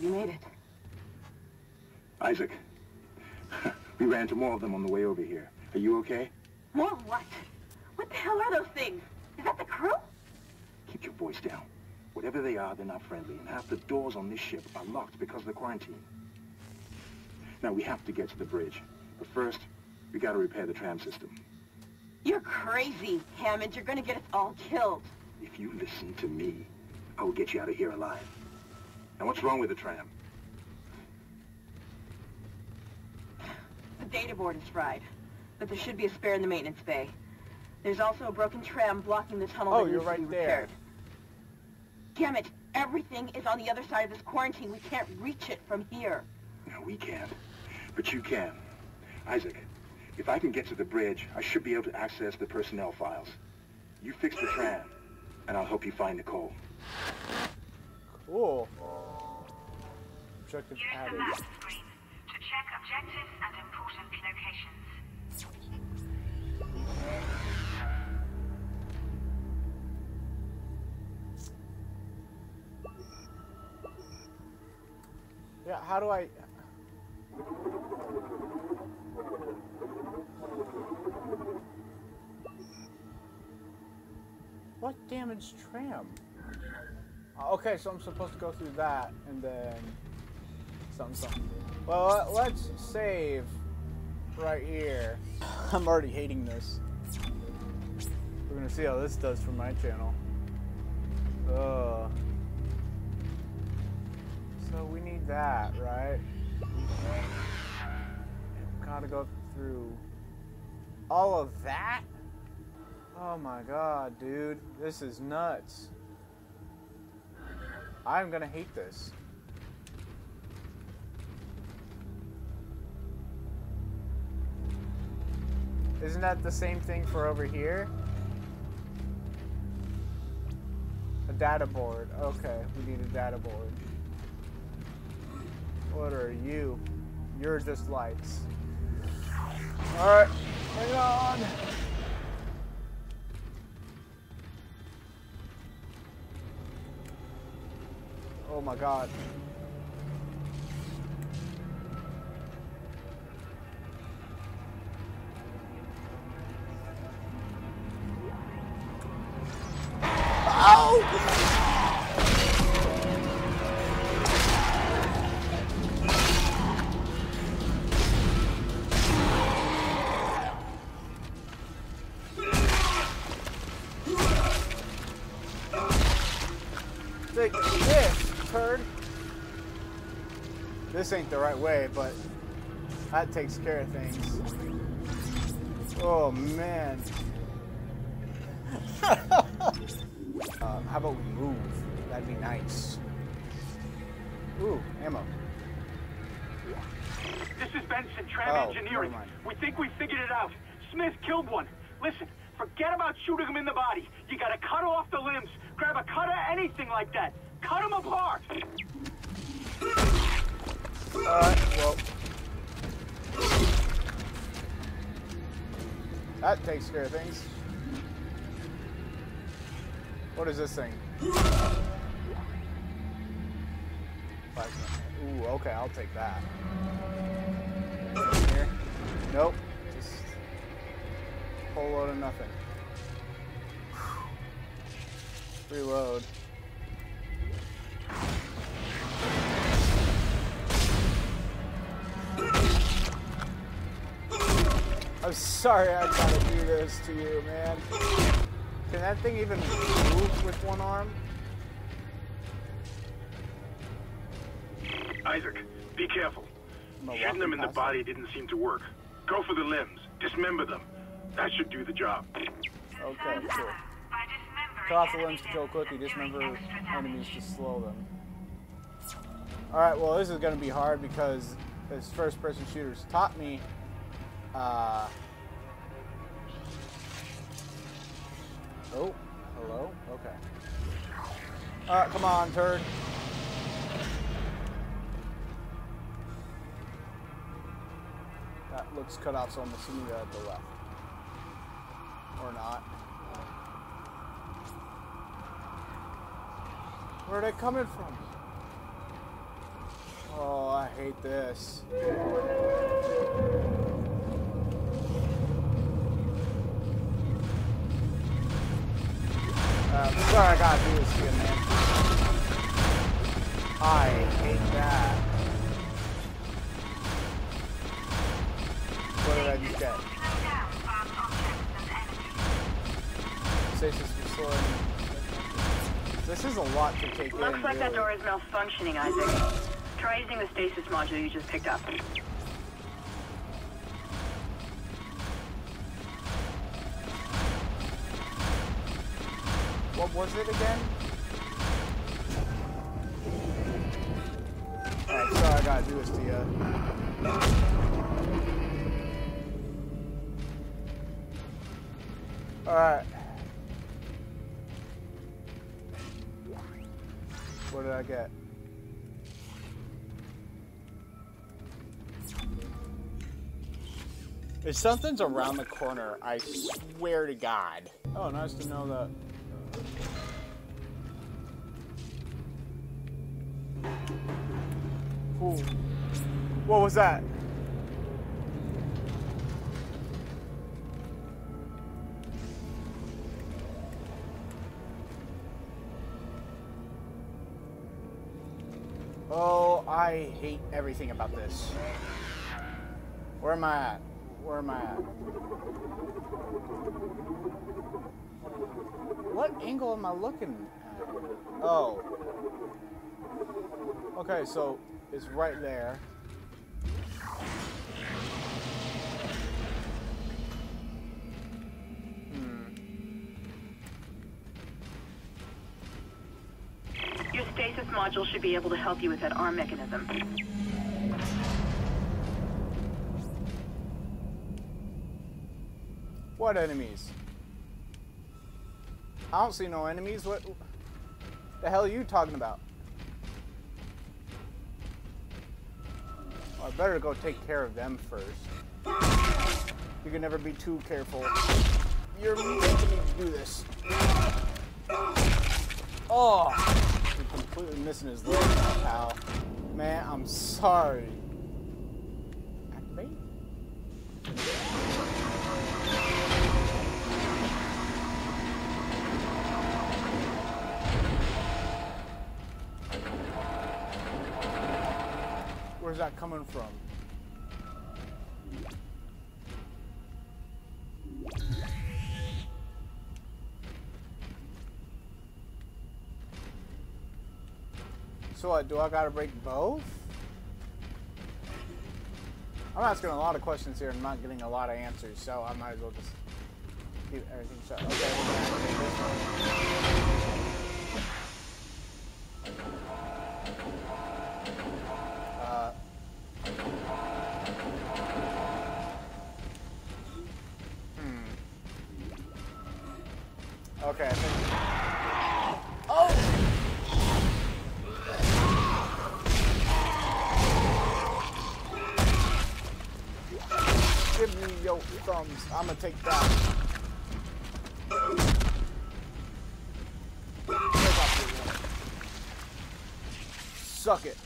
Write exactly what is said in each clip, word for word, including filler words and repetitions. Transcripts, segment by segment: believe you made it. Isaac, we ran into more of them on the way over here. Are you okay? More what? What the hell are those things? Is that the crew? Keep your voice down. Whatever they are, they're not friendly, and half the doors on this ship are locked because of the quarantine. Now, we have to get to the bridge, but first, we gotta repair the tram system. You're crazy, Hammond. You're gonna get us all killed. If you listen to me, I will get you out of here alive. Now, what's wrong with the tram? The data board is fried, but there should be a spare in the maintenance bay. There's also a broken tram blocking the tunnel. Oh, that you're needs right to be repaired. There. Damn it! Everything is on the other side of this quarantine. We can't reach it from here. No, we can't. But you can. Isaac, if I can get to the bridge, I should be able to access the personnel files. You fix the tram, and I'll help you find Nicole. Cool. Objective added. Use the map screen to check objectives and important locations. Yeah, how do I... What damaged tram? Okay, so I'm supposed to go through that and then something, something. Well, let's save right here. I'm already hating this. We're gonna see how this does for my channel. Uh, so we need that, right? Gotta go through all of that? Oh my god, dude. This is nuts. I'm gonna hate this. Isn't that the same thing for over here? A data board. Okay, we need a data board. What are you? You're just lights. Alright, hang on! Oh my god. This ain't the right way, but that takes care of things. Oh man. um, how about we move? That'd be nice. Ooh, ammo. This is Benson, Tram oh, Engineering. We think we figured it out. Smith killed one. Listen, forget about shooting him in the body. You gotta cut off the limbs. Grab a cutter, anything like that. Cut him apart. Alright, well. That takes care of things. What is this thing? Ooh, okay, I'll take that. Here. Nope. Just a whole load of nothing. Reload. I'm sorry I gotta do this to you, man. Can that thing even move with one arm? Isaac, be careful. Shooting them in the body didn't seem to work. Go for the limbs. Dismember them. That should do the job. Okay, cool. Cut off the limbs to kill quickly. Dismember enemies to slow them. Alright, well this is gonna be hard because this first-person shooter's taught me Uh, oh, hello? Okay. Alright, come on, turd. That looks cut off, so I'm assuming you're at the left. Or not. Where are they coming from? hate this. Um, sorry, I gotta do this again, man. I hate that. What did I just get? Stations be slowing. This is a lot to take in. Looks like that door is malfunctioning, Isaac. Try using the stasis module you just picked up. What was it again? Alright, sorry I gotta do this to you. Alright. What did I get? If something's around the corner, I swear to God. Oh, nice to know that. Ooh. What was that? Oh, I hate everything about this. Where am I at? Where am I at? What angle am I looking at? Oh. Okay, so it's right there. Hmm. Your stasis module should be able to help you with that arm mechanism. What enemies? I don't see no enemies. What the hell are you talking about? Well, I better go take care of them first. You can never be too careful. You're making me do this. Oh, you're completely missing his leg now, pal. Man, I'm sorry. Activate. Where's that coming from? So what, do I gotta break both? I'm asking a lot of questions here and not getting a lot of answers, so I might as well just keep everything shut. Okay, we're gonna activate this one. Okay, I think... Oh! Give me your thumbs. I'm gonna take that. Suck it.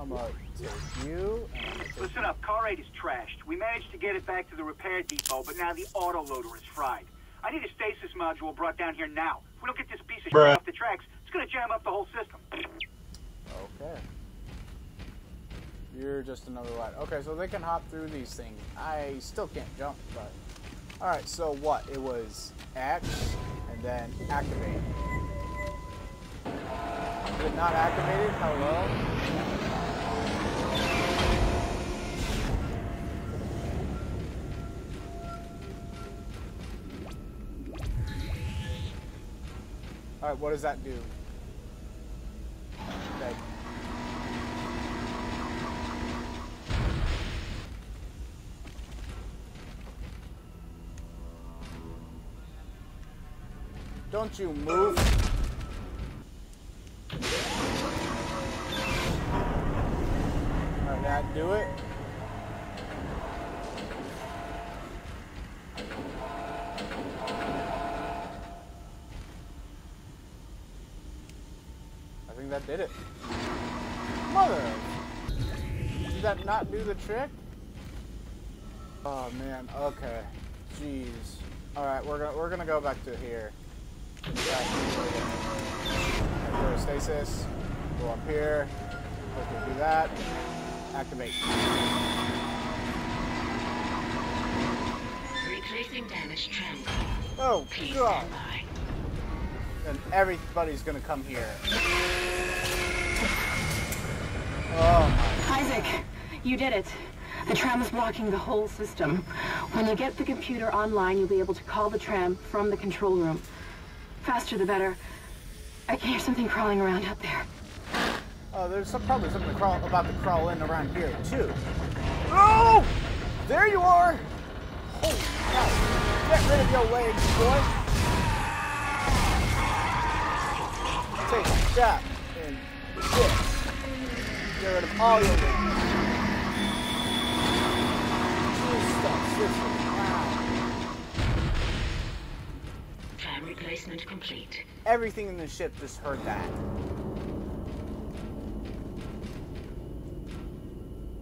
I'm gonna take you. Listen up, car eight is trashed. We managed to get it back to the repair depot, but now the auto loader is fried. I need a stasis module brought down here now. If we don't get this piece of shit off the tracks, it's gonna jam up the whole system. Okay. You're just another light. Okay, so they can hop through these things. I still can't jump, but... Alright, so what? It was X, and then activate. Is it not activated? Hello? All right, what does that do? Okay. Don't you move. All right, that do it. I I think that did it. Mother! Did that not do the trick? Oh man, okay. Jeez. Alright, we're gonna we're gonna go back to here. Back here. Stasis. Go up here. Okay, do that. Activate. Retracing damage trend. Oh god. And everybody's gonna come here. Oh. Isaac, you did it. The tram is blocking the whole system. When you get the computer online, you'll be able to call the tram from the control room. Faster the better. I can hear something crawling around up there. Oh, there's some, probably something to crawl, about to crawl in around here, too. Oh! There you are! Holy cow. Get rid of your legs, boy. Take that and this. Get rid of all your legs. Tram replacement complete. Everything in the ship just heard that.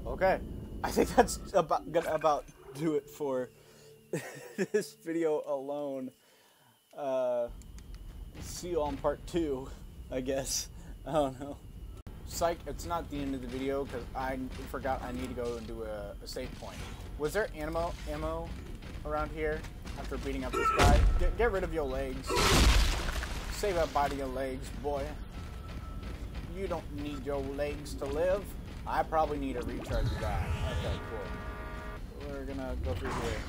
Okay, I think that's about gonna about do it for this video alone. Uh, see you on part two, I guess. I don't know. Psych, it's not the end of the video because I forgot I need to go and do a, a save point. Was there ammo, ammo around here after beating up this guy? Get, get rid of your legs. Save up body and legs, boy. You don't need your legs to live. I probably need a recharge guy. Okay, cool. We're gonna go through here.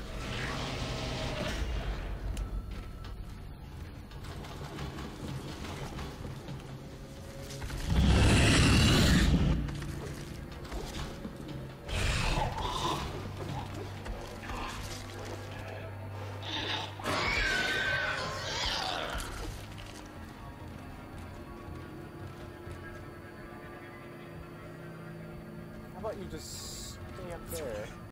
Just stay up there.